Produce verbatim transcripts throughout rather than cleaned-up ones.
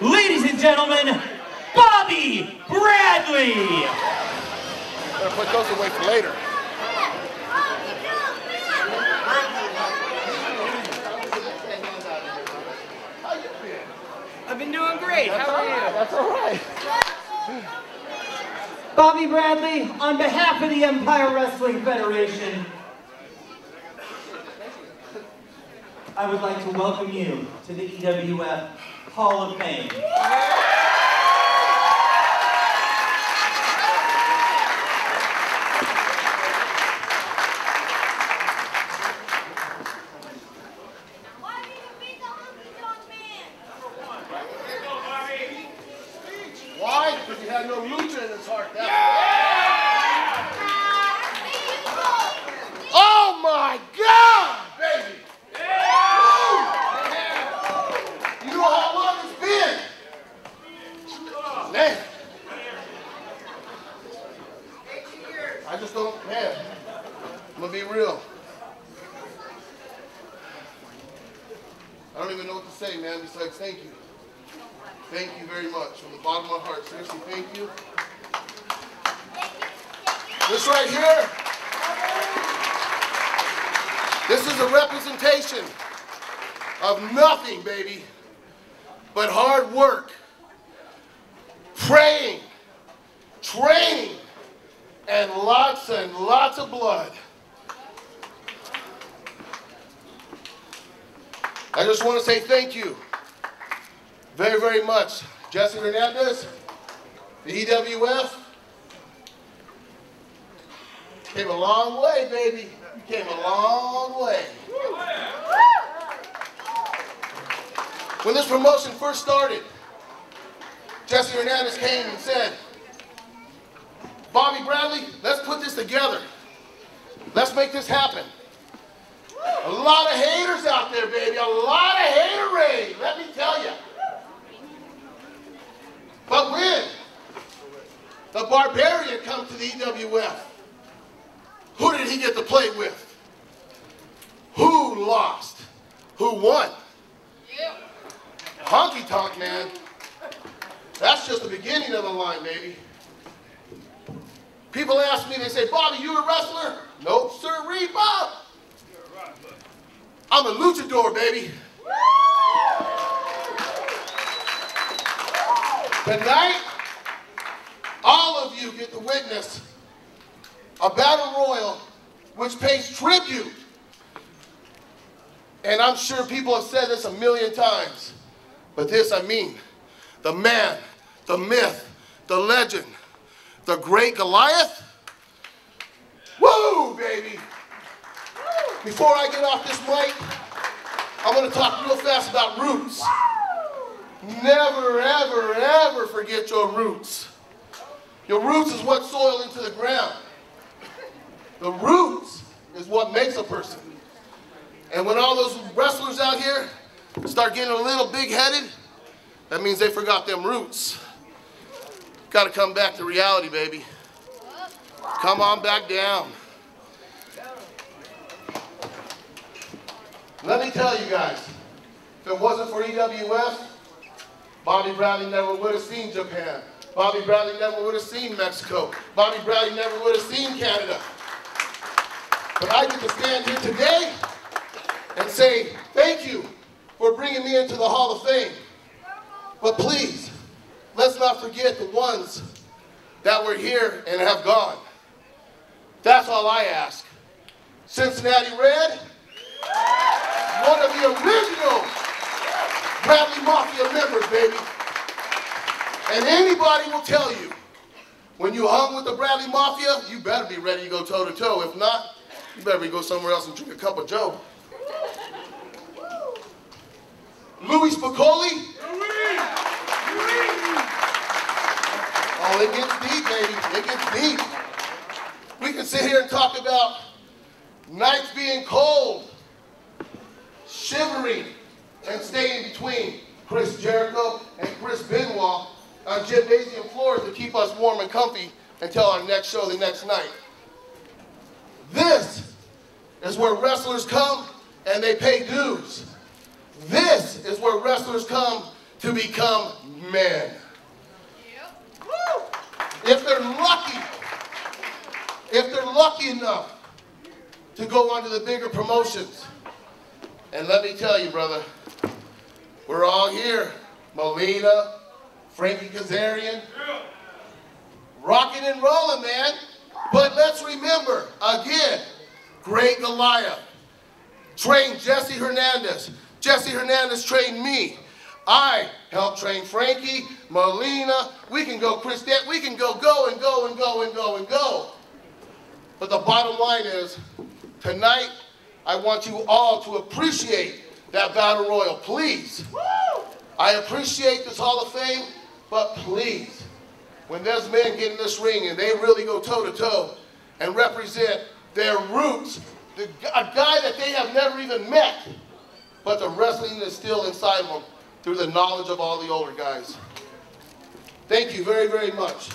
ladies and gentlemen, Bobby Bradley. Better put those away for later. I've been doing great. How are you? That's all right. Bobby Bradley, on behalf of the Empire Wrestling Federation, I would like to welcome you to the E W F Hall of Fame. Why do you beat the Honky Tonk Man? Why? Because he had no lucha in his heart. That's yeah! Right. Oh my God, baby! I just don't, man, I'm gonna be real. I don't even know what to say, man, besides thank you. Thank you very much. From the bottom of my heart, seriously, thank you. This right here, this is a representation of nothing, baby, but hard work. Praying, training, and lots and lots of blood. I just want to say thank you very, very much. Jesse Hernandez, the E W F, came a long way, baby. Came a long way. When this promotion first started, Jesse Hernandez came and said, Bobby Bradley, let's put this together. Let's make this happen. A lot of haters out there, baby. A lot of haterade, let me tell you. But when the Barbarian comes to the E W F, who did he get to play with? Who lost? Who won? Yeah. Honky Tonk Man. That's just the beginning of the line, baby. People ask me, they say, Bobby, you a wrestler? Nope, sir, read Bob. I'm a luchador, baby. Tonight, all of you get to witness a battle royal which pays tribute. And I'm sure people have said this a million times, but this I mean. The man, the myth, the legend, the great Goliath. Woo, baby. Before I get off this mic, I'm going to talk real fast about roots. Never, ever, ever forget your roots. Your roots is what soil into the ground. The roots is what makes a person. And when all those wrestlers out here start getting a little big-headed, that means they forgot them roots. Got to come back to reality, baby. Come on back down. Let me tell you guys, if it wasn't for E W F, Bobby Bradley never would have seen Japan. Bobby Bradley never would have seen Mexico. Bobby Bradley never would have seen Canada. But I get to stand here today and say thank you for bringing me into the Hall of Fame. But please, let's not forget the ones that were here and have gone. That's all I ask. Cincinnati Red, one of the original Bradley Mafia members, baby. And anybody will tell you, when you hung with the Bradley Mafia, you better be ready to go toe-to-toe. If not, you better go somewhere else and drink a cup of Joe. Louis Piccoli. Oh, it gets deep, baby. It gets deep. We can sit here and talk about nights being cold, shivering, and staying between Chris Jericho and Chris Benoit on gymnasium floors to keep us warm and comfy until our next show the next night. This is where wrestlers come and they pay dues. This is where wrestlers come to become men. Yep. Woo! If they're lucky, if they're lucky enough to go on to the bigger promotions. And let me tell you, brother, we're all here. Melina, Frankie Kazarian, rocking and rolling, man. But let's remember, again, great Goliath trained Jesse Hernandez. Jesse Hernandez trained me. I helped train Frankie, Melina. We can go, Chris Dent. We can go, go and go and go and go and go. But the bottom line is, tonight, I want you all to appreciate that battle royal, please. Woo! I appreciate this Hall of Fame, but please, when those men get in this ring and they really go toe-to-toe and represent their roots, the, a guy that they have never even met, but the wrestling is still inside them through the knowledge of all the older guys. Thank you very, very much.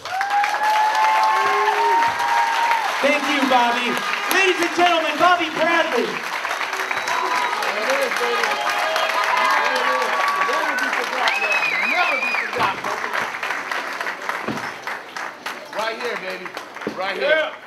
Thank you, Bobby. Ladies and gentlemen, Bobby Bradley. Never be forgotten. Right here, baby. Right here. Yeah.